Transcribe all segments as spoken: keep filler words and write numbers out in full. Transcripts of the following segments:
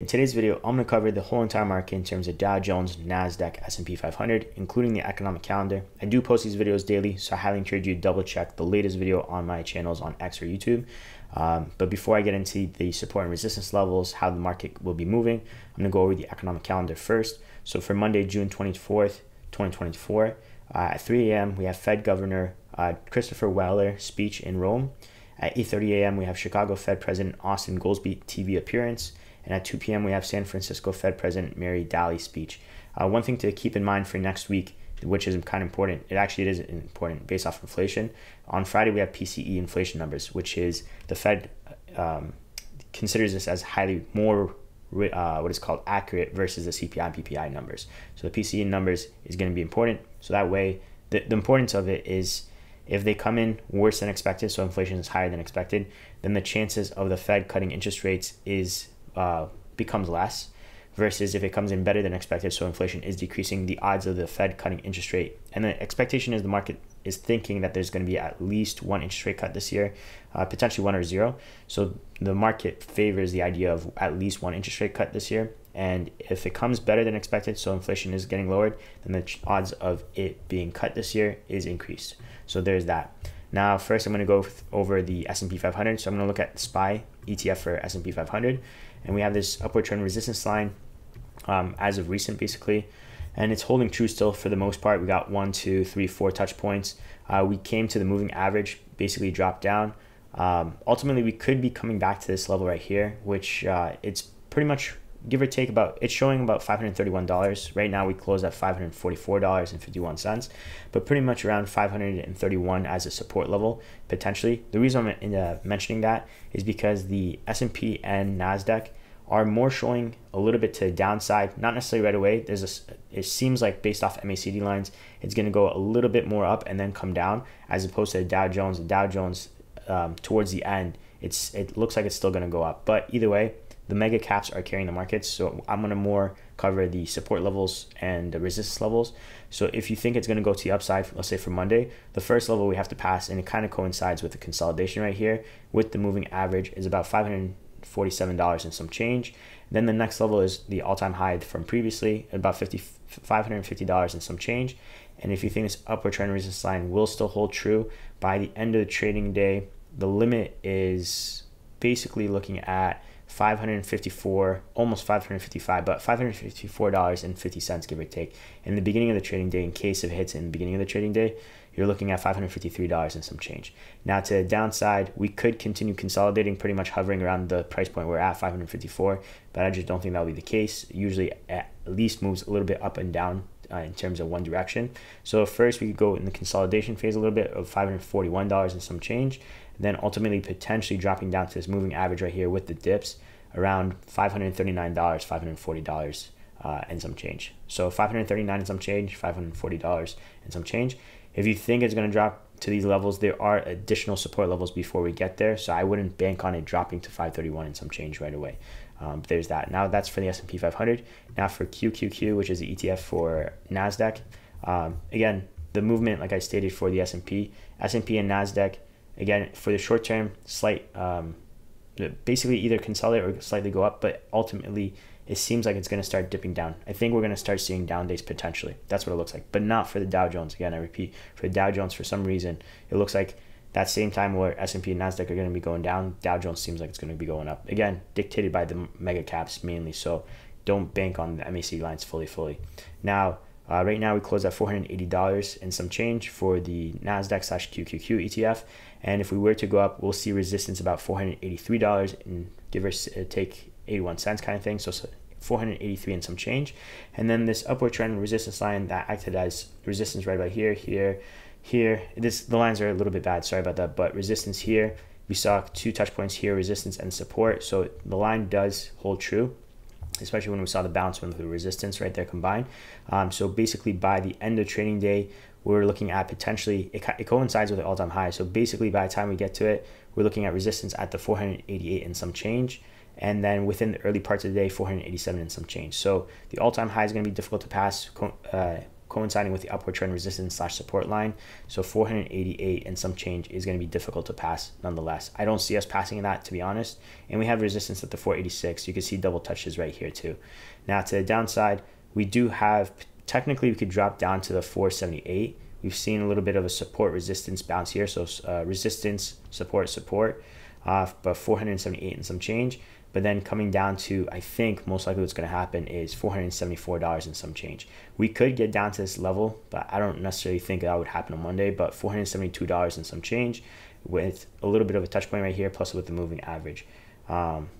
In today's video, I'm going to cover the whole entire market in terms of Dow Jones, Nasdaq, S and P five hundred, including the economic calendar. I do post these videos daily, so I highly encourage you to double check the latest video on my channels on X or YouTube. Um, but before I get into the support and resistance levels, how the market will be moving, I'm going to go over the economic calendar first. So for Monday, June twenty-fourth, twenty twenty-four, uh, at three A M, we have Fed Governor uh, Christopher Waller speech in Rome. At eight thirty A M, we have Chicago Fed President Austan Goolsbee T V appearance. And at two P M, we have San Francisco Fed President Mary Daly speech. Uh, one thing to keep in mind for next week, which is kind of important, it actually is important based off inflation. On Friday, we have P C E inflation numbers, which is the Fed um, considers this as highly more uh, what is called accurate versus the C P I and P P I numbers. So the P C E numbers is going to be important. So that way, the, the importance of it is, if they come in worse than expected, so inflation is higher than expected, then the chances of the Fed cutting interest rates is Uh, becomes less, versus if it comes in better than expected, so inflation is decreasing, the odds of the Fed cutting interest rate, and the expectation is the market is thinking that there's going to be at least one interest rate cut this year, uh, potentially one or zero. So the market favors the idea of at least one interest rate cut this year, and if it comes better than expected, so inflation is getting lowered, then the odds of it being cut this year is increased. So there's that. Now, first, I'm going to go over the S and P five hundred. So I'm going to look at the S P Y E T F for S and P five hundred. And we have this upward trend resistance line um, as of recent, basically. And it's holding true still for the most part. We got one, two, three, four touch points. Uh, we came to the moving average, basically dropped down. Um, ultimately, we could be coming back to this level right here, which uh, it's pretty much, give or take, about, it's showing about five hundred thirty-one dollars. Right now we close at five hundred forty-four dollars and fifty-one cents, but pretty much around five hundred thirty-one dollars as a support level, potentially. The reason I'm in, uh, mentioning that is because the S and P and NASDAQ are more showing a little bit to the downside, not necessarily right away. There's a, it seems like based off M A C D lines, it's gonna go a little bit more up and then come down, as opposed to the Dow Jones. The Dow Jones um, towards the end, it's it looks like it's still gonna go up, but either way, the mega caps are carrying the markets, so I'm gonna more cover the support levels and the resistance levels. So if you think it's gonna go to the upside, let's say for Monday, the first level we have to pass, and it kind of coincides with the consolidation right here, with the moving average, is about five hundred forty-seven dollars and some change. Then the next level is the all-time high from previously, about five hundred fifty dollars and some change. And if you think this upward trend resistance line will still hold true, by the end of the trading day, the limit is basically looking at five hundred fifty-four, almost five hundred fifty-five, but five hundred fifty-four dollars and fifty cents, give or take. In the beginning of the trading day, in case it hits in the beginning of the trading day, you're looking at five hundred fifty-three dollars and some change. Now, to the downside, we could continue consolidating, pretty much hovering around the price point we're at, five hundred fifty-four, but I just don't think that'll be the case. It usually at least moves a little bit up and down uh, in terms of one direction. So first, we could go in the consolidation phase a little bit of five hundred forty-one dollars and some change, then ultimately potentially dropping down to this moving average right here with the dips around five hundred thirty-nine dollars, five hundred forty dollars uh, and some change. So five hundred thirty-nine dollars and some change, five hundred forty dollars and some change. If you think it's gonna drop to these levels, there are additional support levels before we get there, so I wouldn't bank on it dropping to five hundred thirty-one dollars and some change right away. Um, there's that. Now that's for the S and P five hundred. Now for Q Q Q, which is the E T F for NASDAQ. Um, again, the movement, like I stated, for the S and P, S and P and NASDAQ, again, for the short term, slight, um, basically either consolidate or slightly go up, but ultimately it seems like it's going to start dipping down. I think we're going to start seeing down days potentially. That's what it looks like, but not for the Dow Jones. Again, I repeat, for the Dow Jones, for some reason, it looks like that same time where S and P and NASDAQ are going to be going down, Dow Jones seems like it's going to be going up. Again, dictated by the mega caps mainly, so don't bank on the M A C D lines fully, fully. Now, Uh, right now we close at four hundred eighty dollars and some change for the NASDAQ slash Q Q Q E T F. And if we were to go up, we'll see resistance about four hundred eighty-three dollars and give or take eighty-one cents kind of thing. So four hundred eighty-three and some change. And then this upward trend resistance line that acted as resistance right about here, here, here. This, the lines are a little bit bad, sorry about that, but resistance here. We saw two touch points here, resistance and support. So the line does hold true, especially when we saw the bounce with the resistance right there combined. Um, so basically by the end of trading day, we're looking at potentially, it, it coincides with the all-time high. So basically by the time we get to it, we're looking at resistance at the four hundred eighty-eight and some change. And then within the early parts of the day, four hundred eighty-seven and some change. So the all-time high is gonna be difficult to pass, uh, coinciding with the upward trend resistance slash support line. So four hundred eighty-eight and some change is going to be difficult to pass nonetheless. I don't see us passing that, to be honest. And we have resistance at the four eighty-six. You can see double touches right here too. Now to the downside, we do have, technically we could drop down to the four seventy-eight. We've seen a little bit of a support resistance bounce here. So uh, resistance, support, support, uh, but four hundred seventy-eight and some change. But then coming down to, I think most likely what's going to happen is four hundred seventy-four dollars and some change. We could get down to this level, but I don't necessarily think that would happen on Monday, but four hundred seventy-two dollars and some change with a little bit of a touch point right here, plus with the moving average. Um,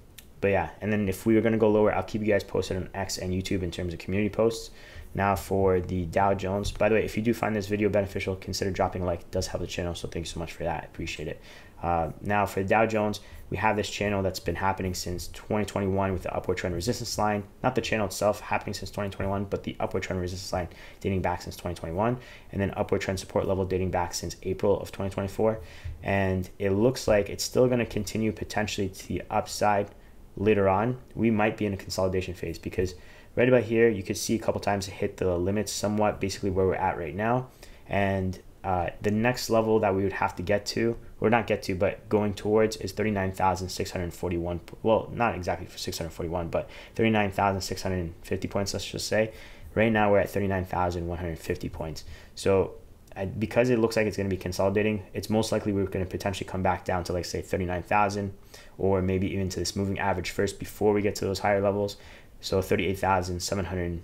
but yeah, and then if we were going to go lower, I'll keep you guys posted on X and YouTube in terms of community posts. Now for the Dow Jones, by the way, if you do find this video beneficial, consider dropping a like. It does help the channel, so thank you so much for that. I appreciate it. Uh, now for the Dow Jones, we have this channel that's been happening since twenty twenty-one with the upward trend resistance line. Not the channel itself happening since twenty twenty-one, but the upward trend resistance line dating back since twenty twenty-one, and then upward trend support level dating back since April of twenty twenty-four. And it looks like it's still going to continue potentially to the upside later on. We might be in a consolidation phase because right about here, you could see a couple times it hit the limits somewhat, basically where we're at right now. And uh, the next level that we would have to get to, or not get to, but going towards is thirty-nine thousand six hundred forty-one. Well, not exactly for six hundred forty-one, but thirty-nine thousand six hundred fifty points, let's just say. Right now, we're at thirty-nine thousand one hundred fifty points. So I, because it looks like it's going to be consolidating, it's most likely we're going to potentially come back down to, like, say, thirty-nine thousand, or maybe even to this moving average first before we get to those higher levels. So thirty-eight thousand seven hundred,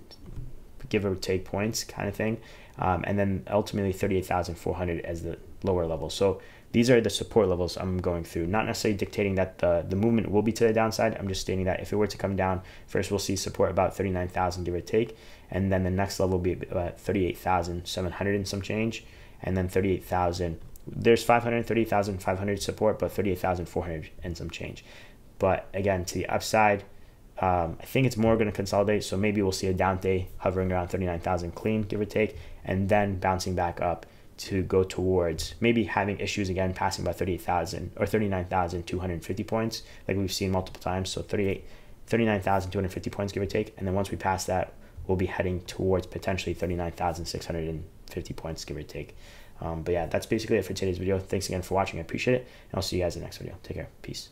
give or take points kind of thing. Um, and then ultimately thirty-eight thousand four hundred as the lower level. So these are the support levels I'm going through. Not necessarily dictating that the, the movement will be to the downside. I'm just stating that if it were to come down, first we'll see support about thirty-nine thousand, give or take. And then the next level will be about thirty-eight thousand seven hundred and some change. And then thirty-eight thousand, there's five hundred, thirty-eight thousand five hundred support, but thirty-eight thousand four hundred and some change. But again, to the upside, Um, I think it's more going to consolidate, so maybe we'll see a down day hovering around thirty-nine thousand clean, give or take, and then bouncing back up to go towards maybe having issues again passing by thirty-eight thousand or thirty-nine thousand two hundred fifty points, like we've seen multiple times. So thirty-nine thousand two hundred fifty points, give or take, and then once we pass that, we'll be heading towards potentially thirty-nine thousand six hundred fifty points, give or take. Um, but yeah, that's basically it for today's video. Thanks again for watching. I appreciate it, and I'll see you guys in the next video. Take care. Peace.